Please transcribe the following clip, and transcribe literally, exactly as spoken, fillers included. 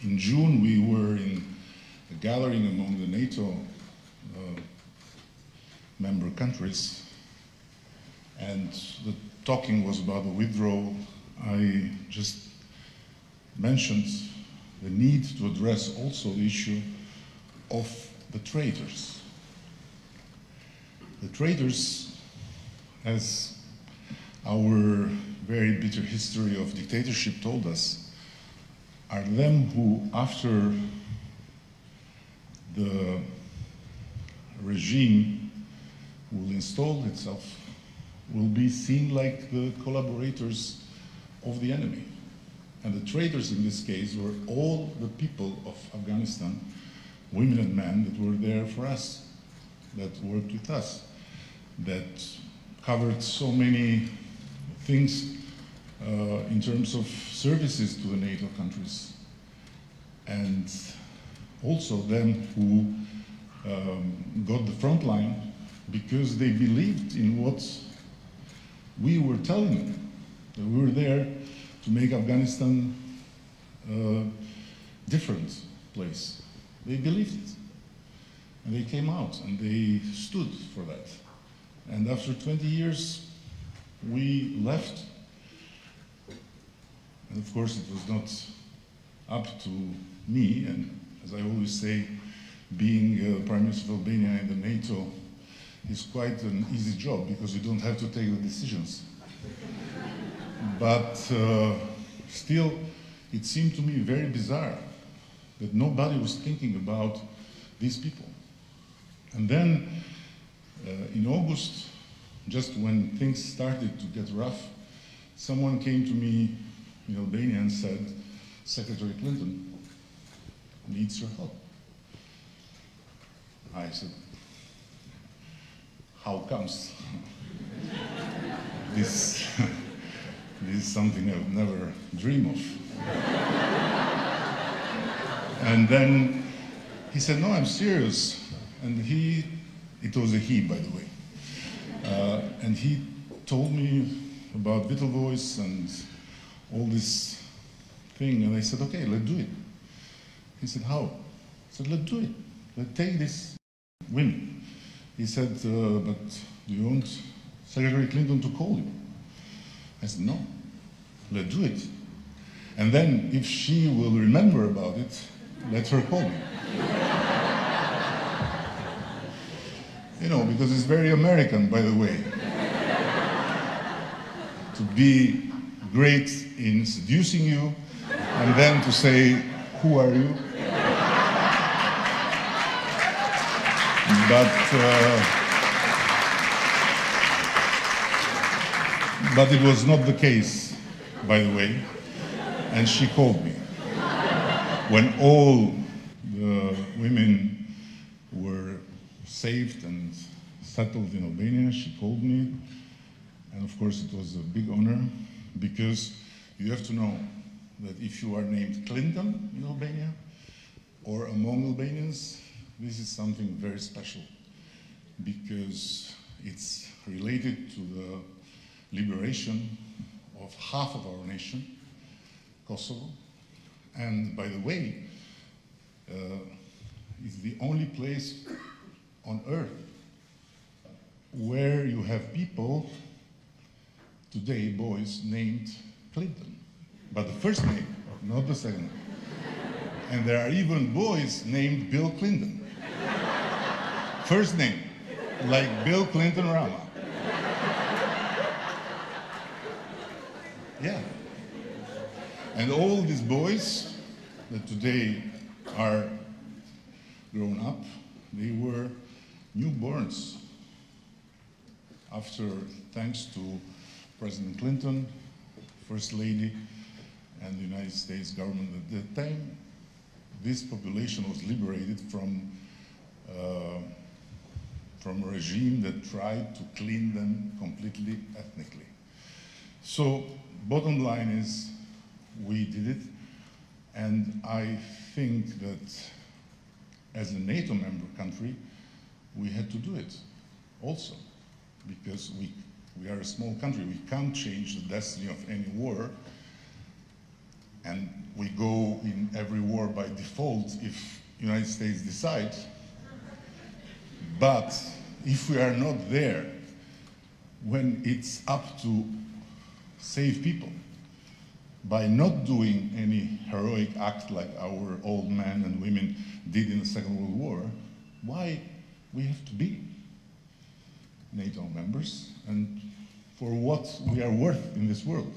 In June, we were in a gathering among the NATO uh, member countries, and the talking was about the withdrawal. I just mentioned the need to address also the issue of the traders. The traders, as our very bitter history of dictatorship told us, are them who, after the regime will install itself, will be seen like the collaborators of the enemy. And the traitors in this case were all the people of Afghanistan, women and men that were there for us, that worked with us, that covered so many things uh, in terms of services to the NATO countries, and also them who um, got the front line because they believed in what we were telling them, that we were there to make Afghanistan a different place. They believed it. And they came out and they stood for that. And after twenty years, we left. And of course, it was not up to me. And as I always say, being uh, Prime Minister of Albania in the NATO is quite an easy job because you don't have to take the decisions. But uh, still, it seemed to me very bizarre that nobody was thinking about these people. And then uh, in August, just when things started to get rough, someone came to me in Albania and said, Secretary Clinton needs your help. I said, how comes? this, this is something I would never dream of. And then he said, no, I'm serious. And he, it was a he, by the way. Uh, and he told me about Vital Voice and all this thing. And I said, okay, let's do it. He said, how? I said, let's do it. Let's take this women. He said, uh, but do you want Secretary Clinton to call you? I said, no, let's do it. And then if she will remember about it, let her call me. You know, because it's very American, by the way, to be great in seducing you and then to say, who are you? But, uh, but it was not the case, by the way, and she called me. When all the women were saved and settled in Albania, she called me. And of course, it was a big honor, because you have to know that if you are named Clinton in Albania or among Albanians, this is something very special, because it's related to the liberation of half of our nation, Kosovo. And by the way, uh, it's the only place on earth where you have people, today boys, named Clinton. But the first name, not the second name. And there are even boys named Bill Clinton. First name, like Bill Clinton Rama. Yeah. And all these boys that today are grown up, they were newborns after, thanks to President Clinton, First Lady, and the United States government at that time, this population was liberated from, uh, from a regime that tried to clean them completely ethnically. So, bottom line is, we did it, and I think that as a NATO member country, we had to do it also, because we, we are a small country. We can't change the destiny of any war, and we go in every war by default if the United States decides. But if we are not there when it's up to save people, by not doing any heroic act like our old men and women did in the Second World War, why we have to be NATO members and for what we are worth in this world?